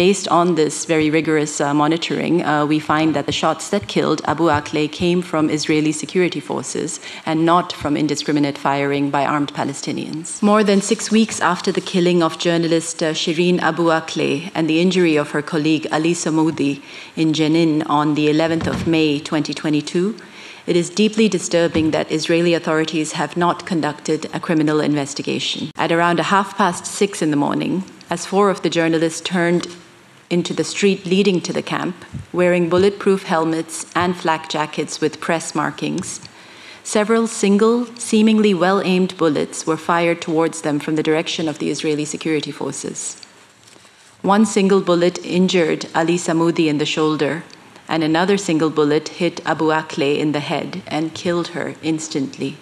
based on this very rigorous monitoring, we find that the shots that killed Abu Akleh came from Israeli security forces and not from indiscriminate firing by armed Palestinians. More than 6 weeks after the killing of journalist Shireen Abu Akleh and the injury of her colleague Ali Samoudi in Jenin on the 11th of May 2022, it is deeply disturbing that Israeli authorities have not conducted a criminal investigation. At around 6:30 in the morning, as 4 of the journalists turned into the street leading to the camp, wearing bulletproof helmets and flak jackets with press markings, several single, seemingly well-aimed bullets were fired towards them from the direction of the Israeli security forces. One single bullet injured Ali Samoudi in the shoulder, and another single bullet hit Abu Akleh in the head and killed her instantly.